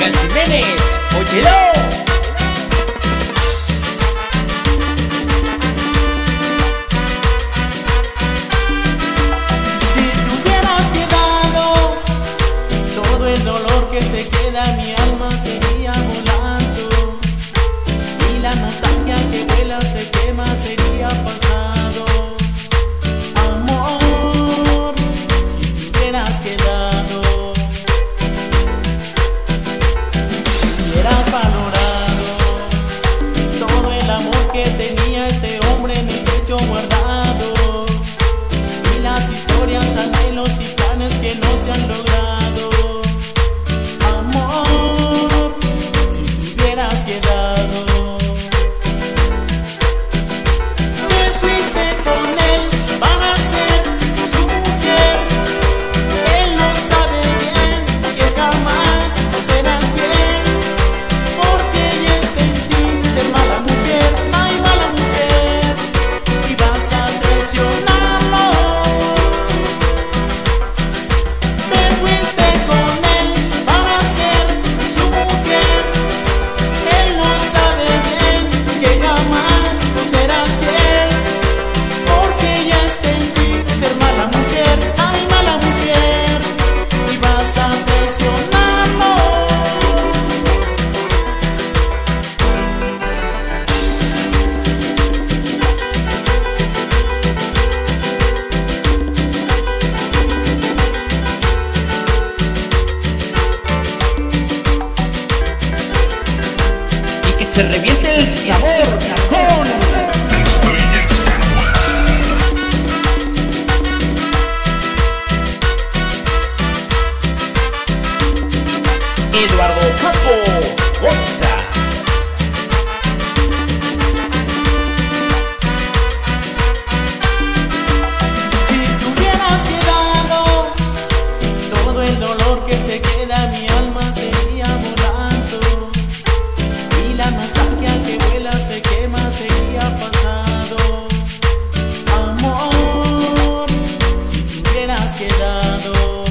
Can Jimenez, óyelo. Se reviente el sabor con Eduardo Campo Goza. Si te hubieras quedado, todo el dolor que se queda en mi alma sería volando. Y la nostalgia que vuela se quema, sería pasado. Amor, si te hubieras quedado.